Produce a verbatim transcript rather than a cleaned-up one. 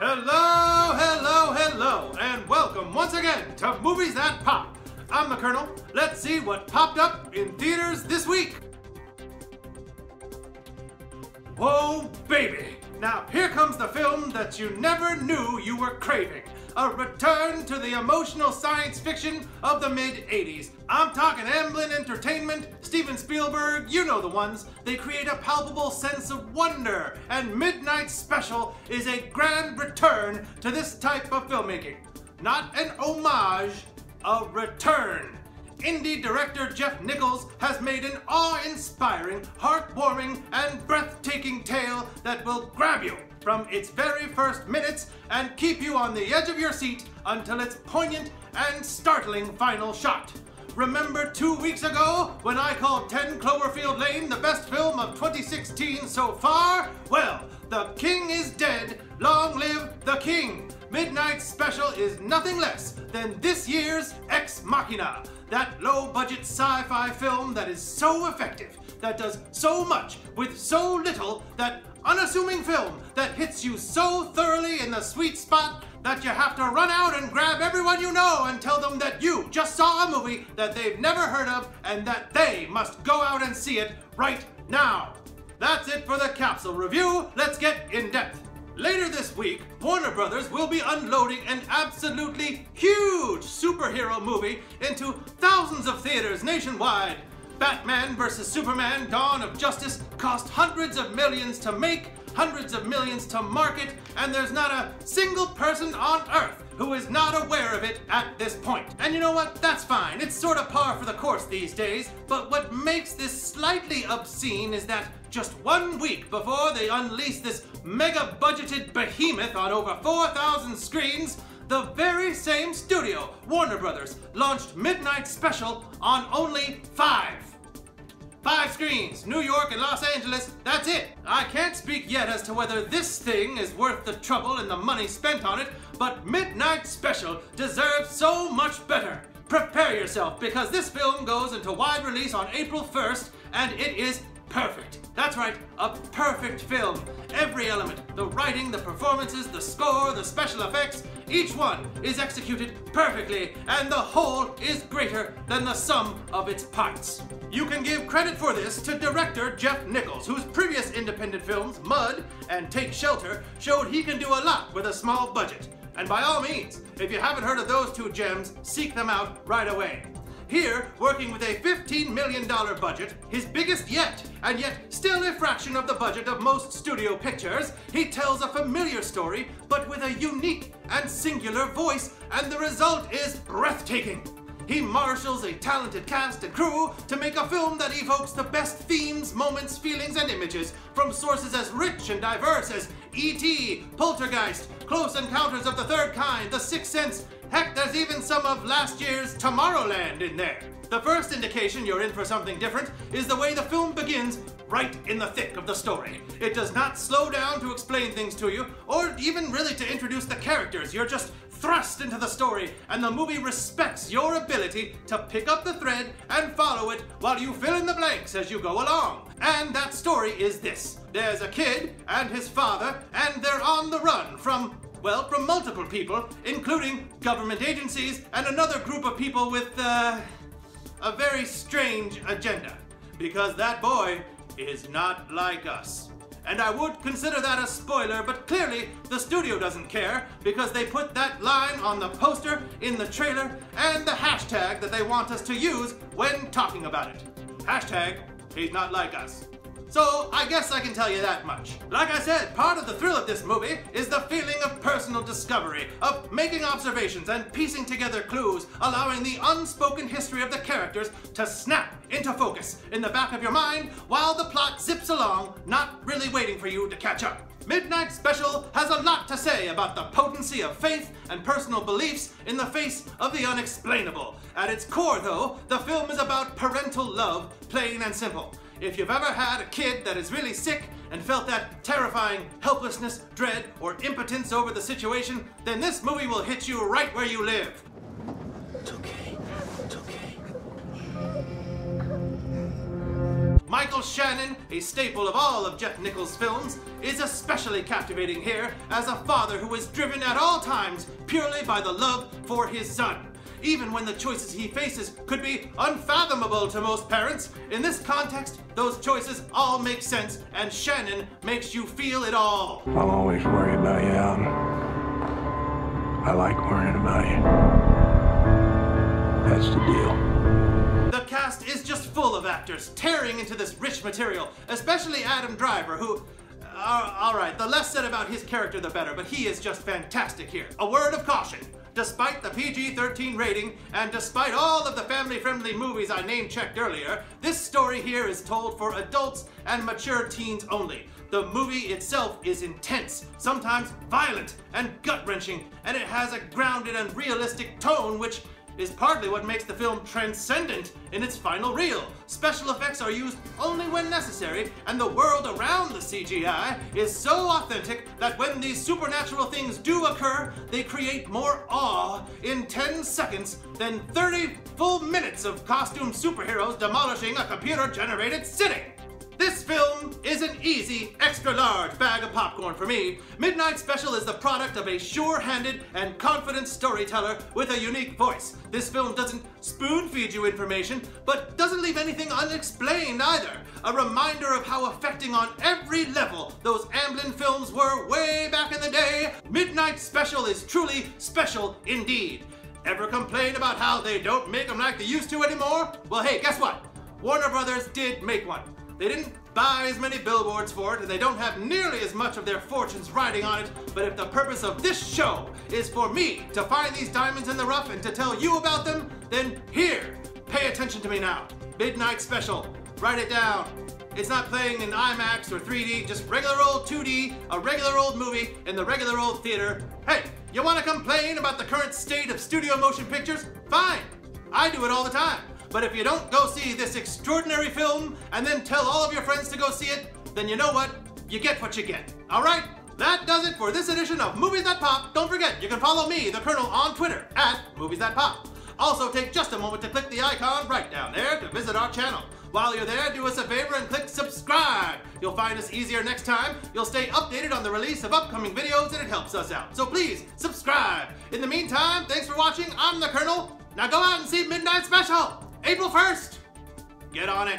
Hello, hello, hello, and welcome once again to Movies That Pop. I'm the Colonel. Let's see what popped up in theaters this week. Whoa, baby! Now here comes the film that you never knew you were craving. A return to the emotional science fiction of the mid eighties. I'm talking Amblin Entertainment, Steven Spielberg, you know the ones. They create a palpable sense of wonder, and Midnight Special is a grand return to this type of filmmaking. Not an homage, a return. Indie director Jeff Nichols has made an awe-inspiring, heartwarming, and breathtaking tale that will grab you from its very first minutes and keep you on the edge of your seat until its poignant and startling final shot. Remember two weeks ago when I called ten Cloverfield Lane the best film of twenty sixteen so far? Well, the king is dead. Long live the king! Midnight Special is nothing less than this year's Ex Machina, that low-budget sci-fi film that is so effective, that does so much with so little, that unassuming film that hits you so thoroughly in the sweet spot that you have to run out and grab everyone you know and tell them that you just saw a movie that they've never heard of and that they must go out and see it right now. That's it for the capsule review. Let's get in depth. Later this week, Warner Brothers will be unloading an absolutely huge superhero movie into thousands of theaters nationwide. Batman vs Superman: Dawn of Justice cost hundreds of millions to make, hundreds of millions to market, and there's not a single person on earth who is not aware of it at this point. And you know what? That's fine. It's sort of par for the course these days, but what makes this slightly obscene is that just one week before they unleash this mega-budgeted behemoth on over four thousand screens, the very same studio, Warner Brothers, launched Midnight Special on only five. Five screens, New York and Los Angeles, that's it. I can't speak yet as to whether this thing is worth the trouble and the money spent on it, but Midnight Special deserves so much better. Prepare yourself, because this film goes into wide release on April first, and it is perfect. That's right, a perfect film. Every element, the writing, the performances, the score, the special effects, each one is executed perfectly, and the whole is greater than the sum of its parts. You can give credit for this to director Jeff Nichols, whose previous independent films, Mud and Take Shelter, showed he can do a lot with a small budget. And by all means, if you haven't heard of those two gems, seek them out right away. Here, working with a fifteen million dollar budget, his biggest yet, and yet still a fraction of the budget of most studio pictures, he tells a familiar story, but with a unique and singular voice, and the result is breathtaking. He marshals a talented cast and crew to make a film that evokes the best themes, moments, feelings, and images from sources as rich and diverse as E T, Poltergeist, Close Encounters of the Third Kind, The Sixth Sense. Heck, there's even some of last year's Tomorrowland in there. The first indication you're in for something different is the way the film begins right in the thick of the story. It does not slow down to explain things to you, or even really to introduce the characters. You're just thrust into the story, and the movie respects your ability to pick up the thread and follow it while you fill in the blanks as you go along. And that story is this. There's a kid and his father, and they're on the run from Well, from multiple people, including government agencies and another group of people with, uh, a very strange agenda. Because that boy is not like us. And I would consider that a spoiler, but clearly the studio doesn't care, because they put that line on the poster, in the trailer, and the hashtag that they want us to use when talking about it. Hashtag, he's not like us. So, I guess I can tell you that much. Like I said, part of the thrill of this movie is the feeling of personal discovery, of making observations and piecing together clues, allowing the unspoken history of the characters to snap into focus in the back of your mind while the plot zips along, not really waiting for you to catch up. Midnight Special has a lot to say about the potency of faith and personal beliefs in the face of the unexplainable. At its core, though, the film is about parental love, plain and simple. If you've ever had a kid that is really sick and felt that terrifying helplessness, dread, or impotence over the situation, then this movie will hit you right where you live. Michael Shannon, a staple of all of Jeff Nichols' films, is especially captivating here as a father who is driven at all times purely by the love for his son. Even when the choices he faces could be unfathomable to most parents, in this context, those choices all make sense, and Shannon makes you feel it all. I'll always worry about you, Adam. I like worrying about you. That's the deal. The cast is just full of actors tearing into this rich material, especially Adam Driver, who... Uh, Alright, the less said about his character the better, but he is just fantastic here. A word of caution. Despite the P G thirteen rating, and despite all of the family-friendly movies I name-checked earlier, this story here is told for adults and mature teens only. The movie itself is intense, sometimes violent and gut-wrenching, and it has a grounded and realistic tone which is partly what makes the film transcendent in its final reel. Special effects are used only when necessary, and the world around the C G I is so authentic that when these supernatural things do occur, they create more awe in ten seconds than thirty full minutes of costumed superheroes demolishing a computer-generated city. This film is an easy, extra-large bag of popcorn for me. Midnight Special is the product of a sure-handed and confident storyteller with a unique voice. This film doesn't spoon-feed you information, but doesn't leave anything unexplained either. A reminder of how affecting on every level those Amblin films were way back in the day. Midnight Special is truly special indeed. Ever complain about how they don't make them like they used to anymore? Well, hey, guess what? Warner Brothers did make one. They didn't buy as many billboards for it, and they don't have nearly as much of their fortunes riding on it, but if the purpose of this show is for me to find these diamonds in the rough and to tell you about them, then here, pay attention to me now. Midnight Special, write it down. It's not playing in IMAX or three D, just regular old two D, a regular old movie in the regular old theater. Hey, you wanna complain about the current state of studio motion pictures? Fine, I do it all the time. But if you don't go see this extraordinary film and then tell all of your friends to go see it, then you know what? You get what you get. All right? That does it for this edition of Movies That Pop. Don't forget, you can follow me, the Colonel, on Twitter, at Movies That Pop. Also, take just a moment to click the icon right down there to visit our channel. While you're there, do us a favor and click subscribe. You'll find us easier next time. You'll stay updated on the release of upcoming videos, and it helps us out. So please, subscribe. In the meantime, thanks for watching. I'm the Colonel. Now go out and see Midnight Special. April first! Get on it!